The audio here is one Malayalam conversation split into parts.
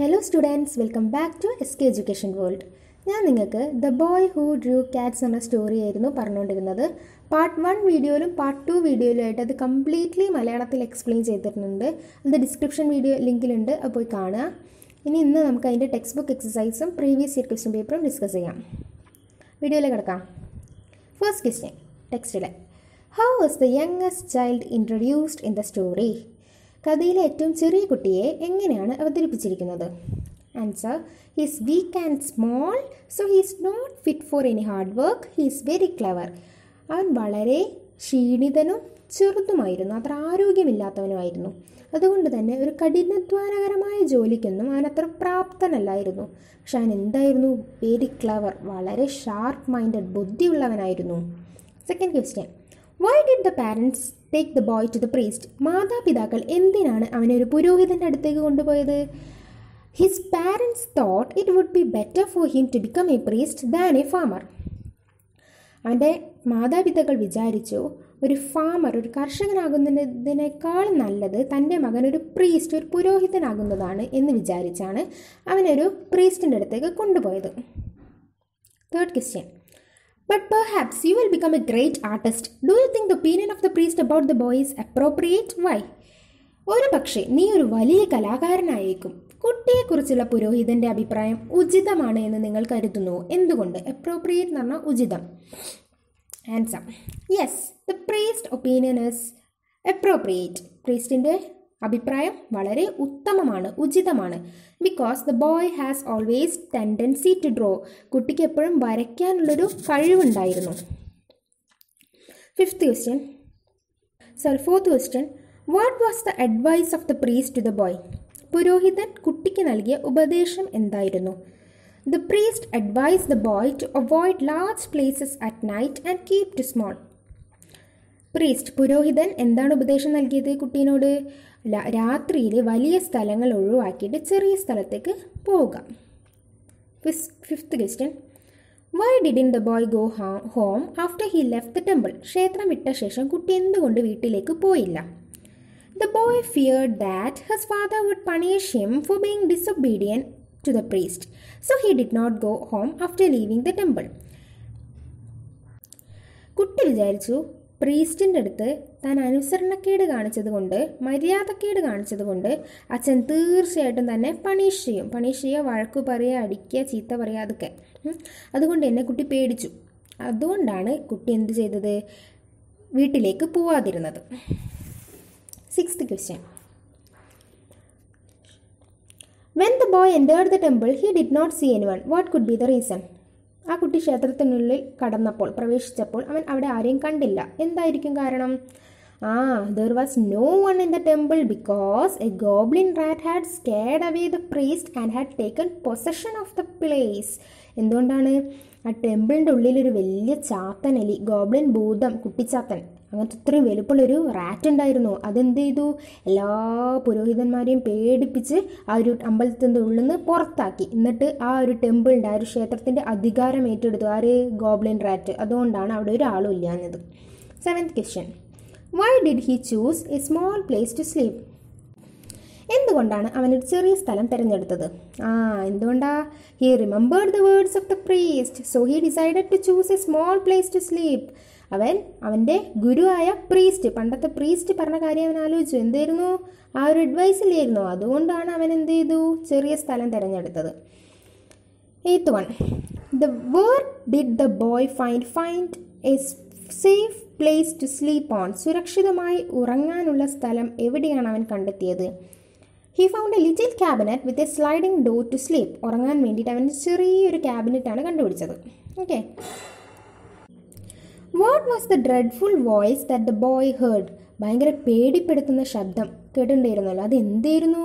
Hello students, welcome back to SK Education World. ഞാൻ നിങ്ങൾക്ക് The Boy Who Drew Cats എന്ന സ്റ്റോറി ആയിരുന്നു പറഞ്ഞുകൊണ്ടിരുന്നത്. പാർട്ട് 1 വീഡിയോയിലും പാർട്ട് 2 വീഡിയോയിലും ആയിട്ട് അത് കംപ്ലീറ്റ്ലി മലയാളത്തിൽ എക്സ്പ്ലെയിൻ ചെയ്തിട്ടുണ്ട്. അത് ഡിസ്ക്രിപ്ഷൻ വീഡിയോ ലിങ്കിലുണ്ട്, അത് പോയി കാണുക. ഇന്ന് നമുക്ക് അതിന്റെ ടെക്സ്റ്റ് ബുക്ക് എക്സസൈസും പ്രീവിയസ് ഇയർ ക്വസ്റ്റ്യൻ പേപ്പറും ഡിസ്കസ് ചെയ്യാം. വീഡിയോയിലേക്ക് കടക്കാം. ഫസ്റ്റ് ക്വസ്റ്റ്യൻ ടെക്സ്റ്റിലെ How was the youngest child introduced in the story? കഥയിലെ ഏറ്റവും ചെറിയ കുട്ടിയെ എങ്ങനെയാണ് അവതരിപ്പിച്ചിരിക്കുന്നത്? Answer, he is weak and small, so he is not fit for any hard work, he is very clever. അവൻ വളരെ ക്ഷീണിതനും ചെറുതുമായിരുന്നു, അത്ര ആരോഗ്യമില്ലാത്തവനുമായിരുന്നു. അതുകൊണ്ട് തന്നെ ഒരു കഠിനാധ്വാനകരമായ ജോലിക്കൊന്നും അവൻ അത്ര പ്രാപ്തനല്ലായിരുന്നു. പക്ഷെ അവൻ എന്തായിരുന്നു? വെരി ക്ലവർ, വളരെ ഷാർപ്പ് മൈൻഡഡ്, ബുദ്ധിയുള്ളവനായിരുന്നു. Second question, why did the parents take the boy to the priest? മാതാപിതാക്കൾ എന്തിനാണ് അവനെ ഒരു പുരോഹിതൻ്റെ അടുത്തേക്ക് കൊണ്ടുപോയത്? His parents thought it would be better for him to become a priest than a farmer. അവൻ്റെ മാതാപിതാക്കൾ വിചാരിച്ചു ഒരു ഫാമർ, ഒരു കർഷകനാകുന്നതിനേക്കാൾ നല്ലത് തൻ്റെ മകൻ ഒരു പ്രീസ്റ്റ്, ഒരു പുരോഹിതനാകുന്നതാണ് എന്ന് വിചാരിച്ചാണ് അവനൊരു പ്രീസ്റ്റിൻ്റെ അടുത്തേക്ക് കൊണ്ടുപോയത്. Third question, But perhaps you will become a great artist. Do you think the opinion of the priest about the boy is appropriate? Why? ഒരു പക്ഷേ നീ ഒരു വലിയ കലാകാരനായേക്കും. കുട്ടിയെക്കുറിച്ചുള്ള പുരോഹിതൻ്റെ അഭിപ്രായം ഉചിതമാണ് എന്ന് നിങ്ങൾ കരുതുന്നു. എന്തുകൊണ്ട്? അപ്രോപ്രിയേറ്റ് എന്ന് പറഞ്ഞാൽ ഉചിതം. Answer, yes, the priest opinion is appropriate. പ്രീസ്റ്റിൻ്റെ അഭിപ്രായം വളരെ ഉത്തമമാണ്, ഉചിതമാണ്. Because the boy has always tendency to draw. കുട്ടിക്ക് എപ്പോഴും വരയ്ക്കാനുള്ളൊരു കഴിവുണ്ടായിരുന്നു. Fourth question, what was the advice of the priest to the boy? പുരോഹിതൻ കുട്ടിക്ക് നൽകിയ ഉപദേശം എന്തായിരുന്നു? The priest advise the boy to avoid large places at night and keep to small. Priest, പുരോഹിതൻ എന്താണ് ഉപദേശം നൽകിയത് കുട്ടീനോട്? രാത്രിയിൽ വലിയ സ്ഥലങ്ങൾ ഒഴിവാക്കിയിട്ട് ചെറിയ സ്ഥലത്തേക്ക് പോവുക. Fifth question, why didn't the boy go home after he left the temple? ക്ഷേത്രം വിട്ട ശേഷം കുട്ടി എന്തുകൊണ്ട് വീട്ടിലേക്ക് പോയില്ല? The boy feared that his father would punish him for being disobedient to the priest, so he did not go home after leaving the temple. കുട്ടി വിചാരിച്ചു പ്രീസ്റ്റിൻ്റെ അടുത്ത് താൻ അനുസരണക്കേട് കാണിച്ചതുകൊണ്ട്, മര്യാദക്കേട് കാണിച്ചതുകൊണ്ട് അച്ഛൻ തീർച്ചയായിട്ടും തന്നെ പണിഷ് ചെയ്യും. പണിഷ് ചെയ്യുക, വഴക്കു പറയുക, അടിക്കുക, ചീത്ത പറയുക, അതൊക്കെ. അതുകൊണ്ട് തന്നെ കുട്ടി പേടിച്ചു. അതുകൊണ്ടാണ് കുട്ടി എന്ത് ചെയ്തത്? വീട്ടിലേക്ക് പോവാതിരുന്നത്. Sixth question, when the boy entered the temple he did not see anyone, what could be the reason? ആ കുട്ടി ക്ഷേത്രത്തിനുള്ളിൽ കടന്നപ്പോൾ, പ്രവേശിച്ചപ്പോൾ അവൻ അവിടെ ആരെയും കണ്ടില്ല. എന്തായിരിക്കും കാരണം? there was no one in the temple because a goblin rat had scared away the priest and had taken possession of the place. എന്തുകൊണ്ടാണ്? ആ ടെമ്പിളിൻ്റെ ഉള്ളിലൊരു വലിയ ചാത്തനലി, ഗോബ്ലിൻ ഭൂതം, കുട്ടിച്ചാത്തൻ, അങ്ങനത്തെ ഇത്രയും വലുപ്പമുള്ളൊരു റാറ്റ് ഉണ്ടായിരുന്നു. അതെന്ത് ചെയ്തു? എല്ലാ പുരോഹിതന്മാരെയും പേടിപ്പിച്ച് ആ ഒരു അമ്പലത്തിൻ്റെ ഉള്ളിൽ നിന്ന് പുറത്താക്കി. എന്നിട്ട് ആ ഒരു ടെമ്പിളിൻ്റെ, ആ ഒരു ക്ഷേത്രത്തിൻ്റെ അധികാരം ഏറ്റെടുത്തു ആ ഒരു ഗോബ്ലിൻ റാറ്റ്. അതുകൊണ്ടാണ് അവിടെ ഒരാളും ഇല്ലാഞ്ഞത്. Seventh question, why did he choose a small place to sleep? എന്തുകൊണ്ടാണ് അവനൊരു ചെറിയ സ്ഥലം തിരഞ്ഞെടുത്തത്? എന്തുകൊണ്ടാ? He remembered the words of the priest, so he decided to choose a small place to sleep. അവൻ അവൻ്റെ ഗുരുവായ പ്രീസ്റ്റ്, പണ്ടത്തെ പ്രീസ്റ്റ് പറഞ്ഞ കാര്യം അവൻ ആലോചിച്ചു. എന്തായിരുന്നു? ആ ഒരു അഡ്വൈസില്ലായിരുന്നു. അതുകൊണ്ടാണ് അവൻ എന്ത് ചെയ്തു? ചെറിയ സ്ഥലം തിരഞ്ഞെടുത്തത്. Eighth one, the where did the boy find a safe place to sleep on? സുരക്ഷിതമായി ഉറങ്ങാനുള്ള സ്ഥലം എവിടെയാണ് അവൻ കണ്ടെത്തിയത്? He found a little cabinet with a sliding door to sleep. ഉറങ്ങാൻ വേണ്ടിയിട്ട് അവൻ ചെറിയൊരു ക്യാബിനറ്റാണ് കണ്ടുപിടിച്ചത്. Okay, what was the dreadful voice that the boy heard? ഭയങ്കര പേടിപ്പെടുത്തുന്ന ശബ്ദം കേട്ടിട്ടുണ്ടായിരുന്നല്ലോ, അതെന്തായിരുന്നു?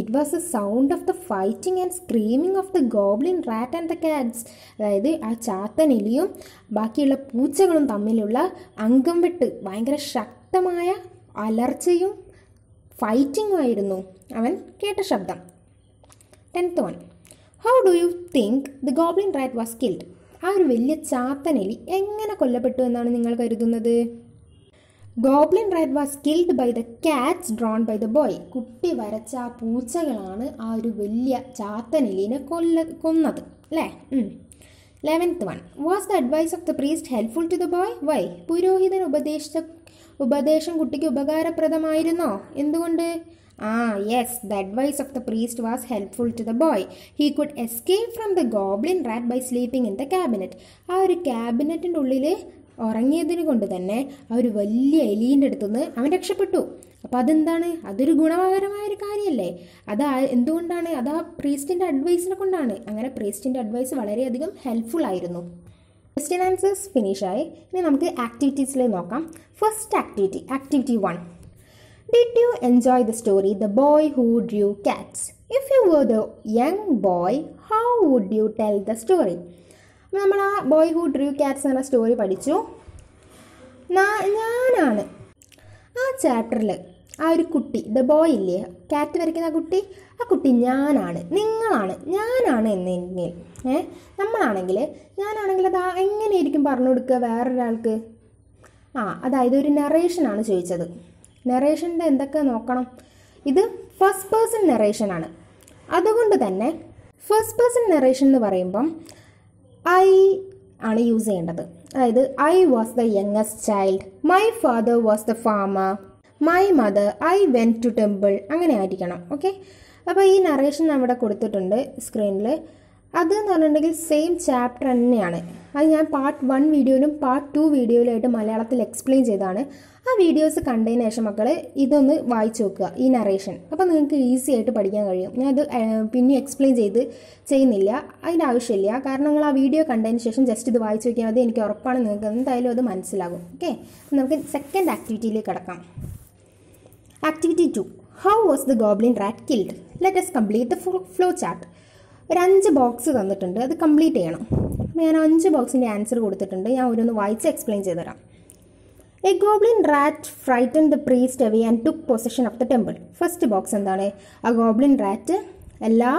It was the sound of the fighting and screaming of the goblin rat and the cats. അതായത് ആ ചാത്തനെലിയും ബാക്കിയുള്ള പൂച്ചകളും തമ്മിലുള്ള അംഗം വെട്ട്, ഭയങ്കര ശക്തമായ അലർച്ചയും ഫൈറ്റിംഗുമായിരുന്നു അവൻ കേട്ട ശബ്ദം. Tenth one, how do you think the goblin rat was killed? ആ ഒരു വലിയ ചാത്തനെലി എങ്ങനെ കൊല്ലപ്പെട്ടു എന്നാണ് നിങ്ങൾ കരുതുന്നത്? Goblin Rat was killed by the cats drawn by the boy. കുട്ടി വരച്ച ആ പൂച്ചകളാണ് ആ ഒരു വലിയ ചാത്തനിലിനെ കൊന്നത് അല്ലേ? 11th one. Was the advice of the priest helpful to the boy? Why? പുരോഹിതൻ ഉപദേശം കുട്ടിക്ക് ഉപകാരപ്രദമായിരുന്നോ? എന്തുകൊണ്ട്? Yes, the advice of the priest was helpful to the boy. He could escape from the goblin rat by sleeping in the cabinet. ആ ഒരു ക്യാബിനറ്റിൻ്റെ ഉള്ളിൽ ഉറങ്ങിയതിന് കൊണ്ട് തന്നെ ആ ഒരു വലിയ എലീൻ്റെ അടുത്തുനിന്ന് അവൻ രക്ഷപ്പെട്ടു. അപ്പോൾ അതെന്താണ്? അതൊരു ഗുണകരമായൊരു കാര്യമല്ലേ? അതാ എന്തുകൊണ്ടാണ്? അതാ പ്രീസ്റ്റിൻ്റെ അഡ്വൈസിനെ കൊണ്ടാണ്. അങ്ങനെ പ്രീസ്റ്റിൻ്റെ അഡ്വൈസ് വളരെയധികം ഹെൽപ്ഫുൾ ആയിരുന്നു. ക്വസ്റ്റ്യൻ ആൻസേഴ്സ് ഫിനിഷായി. ഇനി നമുക്ക് ആക്ടിവിറ്റീസിലേക്ക് നോക്കാം. First activity, activity 1. Did you enjoy the story The Boy Who Drew Cats? If you were the young boy, how would you tell the story? നമ്മൾ ആ ബോയ് ഹൂ ഡ്രൂ ക്യാറ്റ്സ് എന്ന സ്റ്റോറി പഠിച്ചു. ഞാനാണ് ആ ചാപ്റ്ററിൽ ആ ഒരു കുട്ടി, ദ ബോയ് ഇല്ലേ ക്യാറ്റ് വരയ്ക്കുന്ന കുട്ടി, ആ കുട്ടി ഞാനാണ്, നിങ്ങളാണ്, ഞാനാണ് എന്നെങ്കിൽ നമ്മളാണെങ്കിൽ ഞാനാണെങ്കിൽ അത് എങ്ങനെയായിരിക്കും പറഞ്ഞു കൊടുക്കുക വേറൊരാൾക്ക്? അതായത് ഒരു നെറേഷനാണ് ചോദിച്ചത്. നെറേഷൻ്റെ എന്തൊക്കെ നോക്കണം? ഇത് ഫസ്റ്റ് പേഴ്സൺ നെറേഷനാണ്. അതുകൊണ്ട് തന്നെ ഫസ്റ്റ് പേഴ്സൺ നെറേഷൻ എന്ന് പറയുമ്പം ഐ ആണ് യൂസ് ചെയ്യേണ്ടത്. അതായത് I was the youngest child, my father was the farmer, my mother I went to temple, അങ്ങനെ ആയിരിക്കണം. ഓക്കെ, അപ്പോൾ ഈ നറേഷൻ അവിടെ കൊടുത്തിട്ടുണ്ട് സ്ക്രീനിൽ. അതെന്ന് പറഞ്ഞിട്ടുണ്ടെങ്കിൽ സെയിം ചാപ്റ്റർ തന്നെയാണ്. അത് ഞാൻ പാർട്ട് 1 വീഡിയോയിലും പാർട്ട് 2 വീഡിയോയിലായിട്ട് മലയാളത്തിൽ എക്സ്പ്ലെയിൻ ചെയ്തതാണ്. ആ വീഡിയോസ് കണ്ടതിന് ശേഷം മക്കൾ ഇതൊന്ന് വായിച്ചു നോക്കുക, ഈ നറേഷൻ. അപ്പോൾ നിങ്ങൾക്ക് ഈസി ആയിട്ട് പഠിക്കാൻ കഴിയും. ഞാനത് പിന്നെ എക്സ്പ്ലെയിൻ ചെയ്യുന്നില്ല, അതിൻ്റെ ആവശ്യമില്ല. കാരണം നിങ്ങൾ ആ വീഡിയോ കണ്ടതിന് ശേഷം ജസ്റ്റ് ഇത് വായിച്ചു നോക്കിയാൽ മതി. എനിക്ക് ഉറപ്പാണ് നിങ്ങൾക്ക് എന്തായാലും അത് മനസ്സിലാകും. ഓക്കെ, നമുക്ക് സെക്കൻഡ് ആക്ടിവിറ്റിയിലേക്ക് കിടക്കാം. Activity 2. How was the goblin rat killed? Let us complete the flow chart. ഒരു 5 ബോക്സ് തന്നിട്ടുണ്ട്, അത് കംപ്ലീറ്റ് ചെയ്യണം. അപ്പോൾ ഞാൻ 5 ബോക്സിൻ്റെ ആൻസർ കൊടുത്തിട്ടുണ്ട്. ഞാൻ ഓരോന്ന് വായിച്ച് എക്സ്പ്ലെയിൻ ചെയ്തു തരാം. A goblin rat frighten the priest away and took position of the temple. First box എന്താണ്? ആ ഗോബ്ലിൻ റാറ്റ് എല്ലാ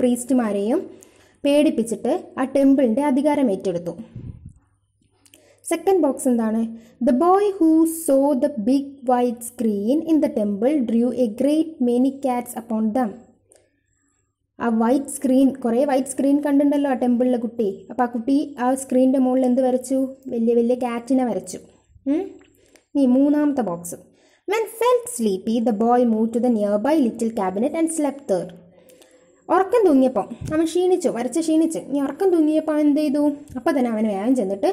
പ്രീസ്റ്റുമാരെയും പേടിപ്പിച്ചിട്ട് ആ ടെമ്പിളിൻ്റെ അധികാരം ഏറ്റെടുത്തു. സെക്കൻഡ് ബോക്സ് എന്താണ്? The boy who saw the big white screen in the temple drew a great many cats upon them. ആ വൈറ്റ് സ്ക്രീൻ, കുറേ വൈറ്റ് സ്ക്രീൻ കണ്ടിട്ടുണ്ടല്ലോ ആ ടെമ്പിളിലെ കുട്ടി. അപ്പോൾ ആ കുട്ടി ആ സ്ക്രീനിൻ്റെ മുകളിൽ എന്ത് വരച്ചു? വലിയ വലിയ ക്യാറ്റിനെ വരച്ചു. ഇനി മൂന്നാമത്തെ box. When felt sleepy the boy move to the nearby little cabinet and slept there. ഉറക്കം തൂങ്ങിയപ്പോൾ അവൻ ക്ഷീണിച്ചു, വരച്ച് ക്ഷീണിച്ച്. ഇനി ഉറക്കം തൂങ്ങിയപ്പോൾ അവൻ എന്ത് ചെയ്തു? അപ്പോൾ തന്നെ അവൻ വേഗം ചെന്നിട്ട്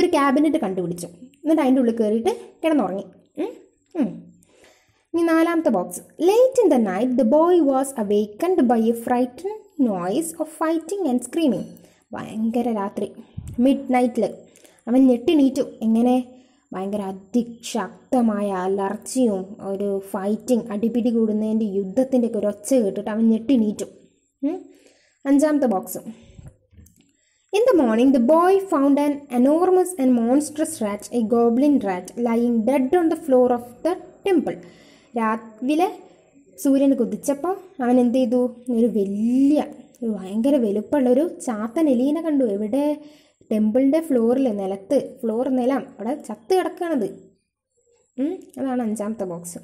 ഒരു ക്യാബിനറ്റ് കണ്ടുപിടിച്ചു, എന്നിട്ട് അതിൻ്റെ ഉള്ളിൽ കയറിയിട്ട് കിടന്നുറങ്ങി. ഇനി നാലാമത്തെ box. Late in the night the boy was awakened by a frighten noise of fighting and screaming. ഭയങ്കര രാത്രി, മിഡ് നൈറ്റിൽ അവൻ ഞെട്ടിണീറ്റു. എങ്ങനെ? ഭയങ്കര അതിശക്തമായ അലർച്ചയും ഒരു ഫൈറ്റിംഗ്, അടിപിടി കൂടുന്നതിൻ്റെ യുദ്ധത്തിൻ്റെയൊക്കെ ഒരു ഒച്ച കേട്ടിട്ട് അവൻ ഞെട്ടിണീറ്റു. അഞ്ചാമത്തെ box. In the morning, the boy found an enormous and monstrous rat, a goblin rat, lying dead on the floor of the temple. രാവിലെ സൂര്യന് കുതിച്ചപ്പോൾ അവൻ എന്ത് ചെയ്തു? ഒരു വലിയ, ഭയങ്കര വലുപ്പമുള്ളൊരു ചാത്തൻ എലീനെ കണ്ടു. എവിടെ? ടെമ്പിളിൻ്റെ ഫ്ലോറിൽ, നിലത്ത്, നിലം, അവിടെ ചത്ത് കിടക്കുകയാണത്. അതാണ് അഞ്ചാമത്തെ ബോക്സ്.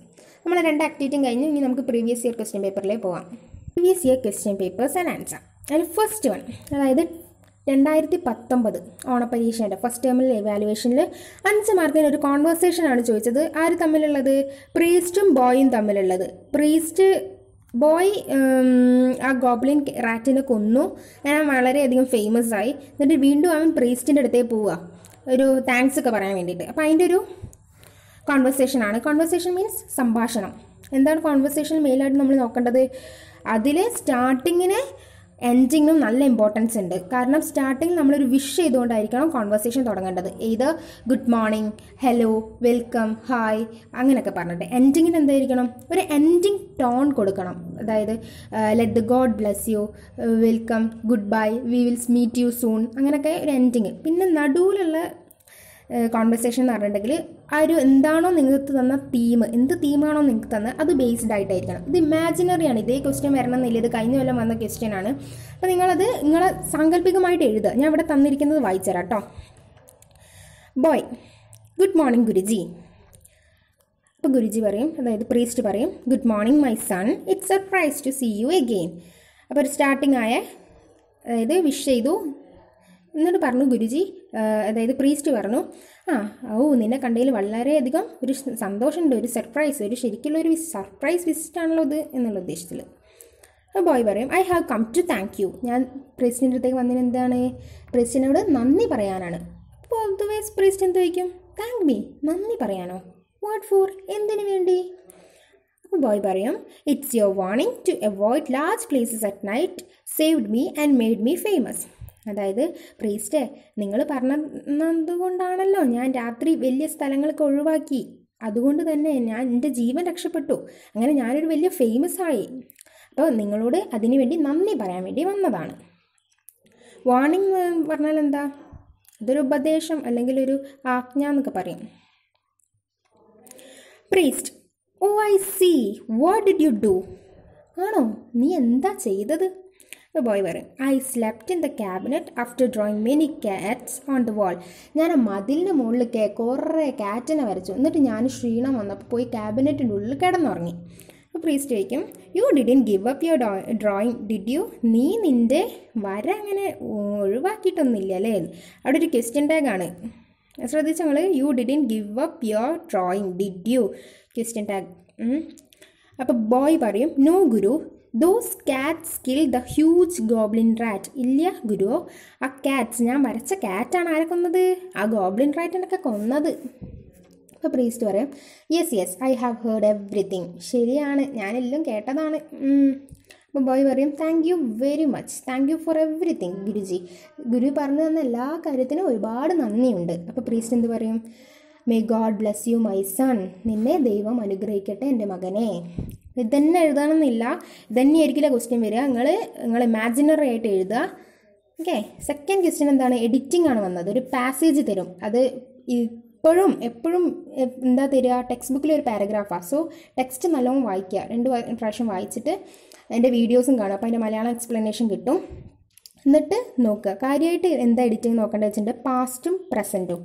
നമ്മൾ 2 ആക്ടിവിറ്റിയും കഴിഞ്ഞു. ഇനി നമുക്ക് പ്രീവിയസ് ഇയർ ക്വസ്റ്റ്യൻ പേപ്പറിലേക്ക് പോകാം. Previous year question papers and answer. അതിൽ ഫസ്റ്റ് വൺ, അതായത് 2019 ഓണപരീക്ഷയുടെ ഫസ്റ്റ് ടേമിൽ എവാലുവേഷനിൽ 5 മാർക്കിന് ഒരു കോൺവെർസേഷനാണ് ചോദിച്ചത്. ആര് തമ്മിലുള്ളത്? പ്രീസ്റ്റും ബോയും തമ്മിലുള്ളത്. പ്രീസ്റ്റ് ബോയ് ആ ഗോബ്ലിൻ റാറ്റിനെ കൊന്നു, ഞാൻ വളരെയധികം ഫേമസ് ആയി. എന്നിട്ട് വീണ്ടും അവൻ പ്രീസ്റ്റിൻ്റെ അടുത്തേ പോവുക ഒരു താങ്ക്സ് ഒക്കെ പറയാൻ വേണ്ടിയിട്ട്. അപ്പോൾ അതിൻ്റെ ഒരു കോൺവെർസേഷനാണ്. കോൺവെർസേഷൻ മീൻസ് സംഭാഷണം. എന്താണ് കോൺവെർസേഷൻ മെയിനായിട്ട് നമ്മൾ നോക്കേണ്ടത്? അതിൽ സ്റ്റാർട്ടിങ്ങിന് എൻഡിങ്ങിനും നല്ല ഇമ്പോർട്ടൻസ് ഉണ്ട്. കാരണം സ്റ്റാർട്ടിങ്ങിൽ നമ്മളൊരു വിഷ് ചെയ്തുകൊണ്ടായിരിക്കണം കോൺവെർസേഷൻ തുടങ്ങേണ്ടത്. ഇത് good morning, hello, welcome, hi, അങ്ങനെയൊക്കെ പറഞ്ഞിട്ട്. എൻഡിങ്ങിന് എന്തായിരിക്കണം? ഒരു എൻഡിങ് ടോൺ കൊടുക്കണം. അതായത് let the God bless you, welcome, good bye, we will meet you soon, അങ്ങനെയൊക്കെ ഒരു എൻഡിങ്. പിന്നെ നടുവിലുള്ള കോൺവെർസേഷൻ എന്ന് പറഞ്ഞിട്ടുണ്ടെങ്കിൽ ആ ഒരു എന്താണോ നിങ്ങൾക്ക് തന്ന തീം, എന്ത് തീമാണോ നിങ്ങൾക്ക് തന്നത് അത് ബേസ്ഡ് ആയിട്ടായിരിക്കണം. ഇത് ഇമാജിനറിയാണ്. ഇതേ ക്വസ്റ്റ്യൻ വരണമെന്നില്ല, ഇത് കഴിഞ്ഞ കൊല്ലം വന്ന ക്വസ്റ്റ്യൻ ആണ്. അപ്പോൾ നിങ്ങളത് നിങ്ങളെ സാങ്കല്പികമായിട്ട് എഴുതുക. ഞാൻ ഇവിടെ തന്നിരിക്കുന്നത് വായിച്ചു തരാം കേട്ടോ. Boy: good morning guruji. അപ്പോൾ ഗുരുജി പറയും, അതായത് പ്രീസ്റ്റ് പറയും, good morning my son, it's a surprise to see you again. അപ്പോൾ ഒരു സ്റ്റാർട്ടിംഗ് ആയ അതായത് വിഷ് ചെയ്തു. എന്നിട്ട് പറഞ്ഞു ഗുരുജി, അതായത് പ്രീസ്റ്റ് പറഞ്ഞു, ആ ഓ നിന്നെ കണ്ടതിൽ വളരെയധികം ഒരു സന്തോഷമുണ്ട്, ഒരു സർപ്രൈസ്, ഒരു ശരിക്കുള്ള ഒരു സർപ്രൈസ് വിസിറ്റാണല്ലോ ഇത് എന്നുള്ള ഉദ്ദേശത്തിൽ. അപ്പോൾ ബോയ് പറയും, I have come to thank you, ഞാൻ പ്രീസ്റ്റിൻ്റെ അടുത്തേക്ക് വന്നതിന് എന്താണ്, പ്രീസ്റ്റിനോട് നന്ദി പറയാനാണ്. അപ്പോൾ പൊതുവേ പ്രീസ്റ്റ് എന്ത് ചോദിക്കും, താങ്ക് മീ, നന്ദി പറയാനോ, വാട്ട് ഫോർ, എന്തിനു വേണ്ടി? അപ്പോൾ ബോയ് പറയും, it's your warning to avoid large places at night saved me and made me famous. അതായത് പ്രീസ്റ്റേ, നിങ്ങൾ പറഞ്ഞതുകൊണ്ടാണല്ലോ ഞാൻ രാത്രി വലിയ സ്ഥലങ്ങളൊക്കെ ഒഴിവാക്കി, അതുകൊണ്ട് തന്നെ ഞാൻ എൻ്റെ ജീവൻ രക്ഷപ്പെട്ടു, അങ്ങനെ ഞാനൊരു വലിയ ഫേമസ് ആയി. അപ്പോൾ നിങ്ങളോട് അതിനുവേണ്ടി നന്ദി പറയാൻ വേണ്ടി വന്നതാണ്. വാർണിംഗ് എന്ന് പറഞ്ഞാൽ എന്താ, അതൊരു ഉപദേശം അല്ലെങ്കിൽ ഒരു ആജ്ഞ എന്നൊക്കെ പറയും. Priest, oh I see, what did you do, ആണോ നീ എന്താ ചെയ്തത്? The boy പറയും, I slept in the cabinet after drawing many cats on the wall. ഞാൻ ആ മതിലിൻ്റെ മുകളിൽ കുറേ കാറ്റിനെ വരച്ചു, എന്നിട്ട് ഞാൻ ക്ഷീണം വന്നപ്പോൾ പോയി ക്യാബിനറ്റിൻ്റെ ഉള്ളിൽ കിടന്നുറങ്ങി. അപ്പോൾ പ്രീസ്റ്റ് ചോദിക്കും, you didn't give up your drawing did you, നീ നിൻ്റെ വര അങ്ങനെ ഒഴിവാക്കിയിട്ടൊന്നുമില്ല അല്ലേ? അവിടെ ഒരു ക്വസ്റ്റ്യൻ ടാഗാണ്, ശ്രദ്ധിച്ചു നിങ്ങൾ, you didn't give up your drawing did you, question tag. അപ്പോൾ ബോയ് പറയും, no guru, those cats killed the huge goblin rat. ഇല്ല ഗുരു, ആ കാറ്റ്സ്, ഞാൻ വരച്ച കാറ്റാണ് ആരെ കൊന്നത്, ആ ഗോബ്ലിൻ റാറ്റിനൊക്കെ കൊന്നത്. അപ്പോൾ പ്രീസ്റ്റ് പറയും, yes yes I have heard everything, ശരിയാണ് ഞാനെല്ലാം കേട്ടതാണ്. അപ്പോൾ ബോയ് പറയും, thank you very much, thank you for everything guruji, ഗുരു പറഞ്ഞു തന്ന എല്ലാ കാര്യത്തിനും ഒരുപാട് നന്ദിയുണ്ട്. അപ്പോൾ പ്രീസ്റ്റ് എന്ത് പറയും, may God bless you my son, നിന്നെ ദൈവം അനുഗ്രഹിക്കട്ടെ എൻ്റെ മകനെ. ഇതന്നെ എഴുതണമെന്നില്ല, ഇതന്നെ ആയിരിക്കില്ല ക്വസ്റ്റ്യൻ വരിക, നിങ്ങൾ ഇമാജിനറി ആയിട്ട് എഴുതുക. ഓക്കെ, സെക്കൻഡ് ക്വസ്റ്റ്യൻ എന്താണ്, എഡിറ്റിംഗ് ആണ് വന്നത്. ഒരു പാസേജ് തരും, അത് ഇപ്പോഴും എപ്പോഴും എന്താ തരിക, ടെക്സ്റ്റ് ബുക്കിൽ ഒരു പാരഗ്രാഫാണ്. സോ ടെക്സ്റ്റ് നല്ലോണം വായിക്കുക, 2 പ്രാവശ്യം വായിച്ചിട്ട് അതിൻ്റെ വീഡിയോസും കാണുക, അപ്പോൾ അതിൻ്റെ മലയാളം എക്സ്പ്ലനേഷൻ കിട്ടും. എന്നിട്ട് നോക്കുക, കാര്യമായിട്ട് എന്താ എഡിറ്റിംഗ് നോക്കേണ്ടത് വെച്ചിട്ടുണ്ടെങ്കിൽ പാസ്റ്റും പ്രസൻറ്റും.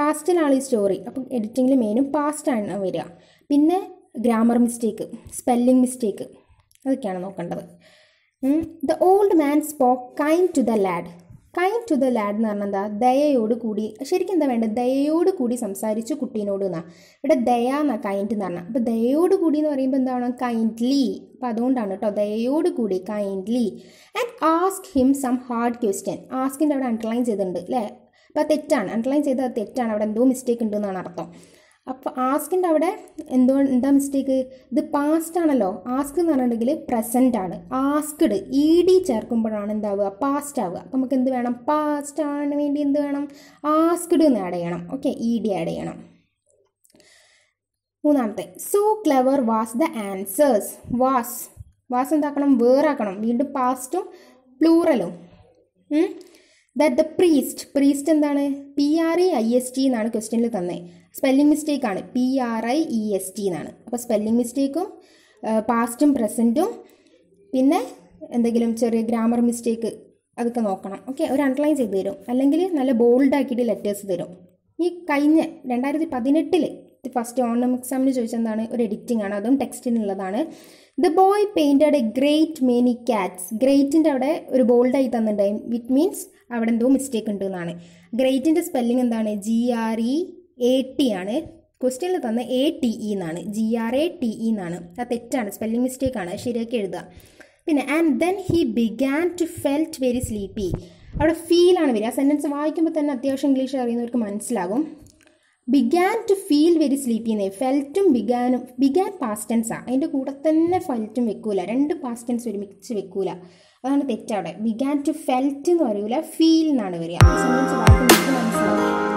പാസ്റ്റിലാണ് ഈ സ്റ്റോറി, അപ്പം എഡിറ്റിങ്ങിൽ മെയിനും പാസ്റ്റാണ് വരിക. പിന്നെ ഗ്രാമർ മിസ്റ്റേക്ക്, സ്പെല്ലിംഗ് മിസ്റ്റേക്ക്, അതൊക്കെയാണ് നോക്കേണ്ടത്. The old man spoke kind to the lad. Kind to the lad എന്ന് പറഞ്ഞാൽ എന്താ, ദയയോട് കൂടി, ശരിക്കും എന്താ വേണ്ടത്, ദയയോട് കൂടി സംസാരിച്ചു കുട്ടീനോട് എന്നാണ് ഇവിടെ ദയ എന്നാ, കൈൻഡ് എന്ന് പറഞ്ഞാൽ. അപ്പോൾ ദയയോട് കൂടി എന്ന് പറയുമ്പോൾ എന്താണ്, കൈൻഡ്ലി. അപ്പോൾ അതുകൊണ്ടാണ് കേട്ടോ, ദയയോട് കൂടി, kindly. And ask him some hard question. ആസ്കിൻ്റെ അവിടെ അണ്ടർലൈൻ ചെയ്തിട്ടുണ്ട് അല്ലേ, അപ്പോൾ തെറ്റാണ്, അണ്ടർലൈൻ ചെയ്തത് തെറ്റാണ്, അവിടെ എന്തോ മിസ്റ്റേക്ക് ഉണ്ടെന്നാണ് അർത്ഥം. അപ്പോൾ ആസ്കിൻ്റെ അവിടെ എന്താ മിസ്റ്റേക്ക്, ഇത് പാസ്റ്റ് ആണല്ലോ, ആസ്ക് എന്ന് പറഞ്ഞിട്ടുണ്ടെങ്കിൽ പ്രസൻ്റ് ആണ്, ആസ്ക്ഡ് ഇ ഡി ചേർക്കുമ്പോഴാണ് എന്താവുക, പാസ്റ്റ് ആവുക. അപ്പോൾ നമുക്ക് എന്ത് വേണം, പാസ്റ്റ് ആണ് വേണ്ടി എന്ത് വേണം, ആസ്ക്ഡ് എന്ന് ആഡ് ചെയ്യണം. ഓക്കെ, ഇ ഡി ആഡ് ചെയ്യണം. മൂന്നാമത്തെ, so clever was the answers. Was, was എന്താക്കണം, വേറാക്കണം, വീണ്ടും പാസ്റ്റും പ്ലൂറലും. ദാറ്റ് ദ പ്രീസ്റ്റ്, പ്രീസ്റ്റ് എന്താണ്, PREIST എന്നാണ് ക്വസ്റ്റ്യനിൽ തന്നെ. സ്പെല്ലിംഗ് മിസ്റ്റേക്കാണ്, PRIEST എന്നാണ്. അപ്പോൾ സ്പെല്ലിംഗ് മിസ്റ്റേക്കും പാസ്റ്റും പ്രസൻറ്റും പിന്നെ എന്തെങ്കിലും ചെറിയ ഗ്രാമർ മിസ്റ്റേക്ക് അതൊക്കെ നോക്കണം. ഓക്കെ, ഒരു അണ്ടർലൈൻ ചെയ്ത് തരും, അല്ലെങ്കിൽ നല്ല ബോൾഡാക്കിയിട്ട് ലെറ്റേഴ്സ് തരും. ഈ കഴിഞ്ഞ 2018 ഫസ്റ്റ് ഓണം എക്സാമിന് ചോദിച്ചെന്താണ്, ഒരു എഡിറ്റിംഗ് ആണ്, അതും ടെക്സ്റ്റിനുള്ളതാണ്. The boy painted a great many cats. ഗ്രേറ്റിൻ്റെ അവിടെ ഒരു ബോൾഡായി തന്നിട്ടുണ്ടായി, ഇറ്റ് മീൻസ് അവിടെ എന്തോ മിസ്റ്റേക്ക് ഉണ്ട് എന്നാണ്. ഗ്രേറ്റിൻ്റെ സ്പെല്ലിംഗ് എന്താണ്, GREAT ആണ്, ക്വസ്റ്റ്യനിൽ തന്ന ATE എന്നാണ്, GRATE എന്നാണ്. അത് തെറ്റാണ്, സ്പെല്ലിംഗ് മിസ്റ്റേക്കാണ്, ശരിയാക്കി എഴുതുക. പിന്നെ and then he began to felt very sleepy. അവിടെ ഫീലാണ് വരിക, ആ സെൻറ്റൻസ് വായിക്കുമ്പോൾ തന്നെ അത്യാവശ്യം ഇംഗ്ലീഷ് അറിയുന്നവർക്ക് മനസ്സിലാകും. Began to feel very sleepy എന്നേ, ഫെൽറ്റും ബിഗാനും, ബിഗാൻ പാസ്റ്റൻസാണ്, അതിൻ്റെ കൂടെ തന്നെ ഫെൽറ്റും വെക്കൂല, 2 പാസ്റ്റൻസ് ഒരുമിച്ച് വെക്കൂല, അതാണ് തെറ്റവിടെ. ബിഗാൻ ടു ഫെൽറ്റ് എന്ന് പറയൂല, ഫീൽ എന്നാണ് വരിക, മനസ്സിലാവും.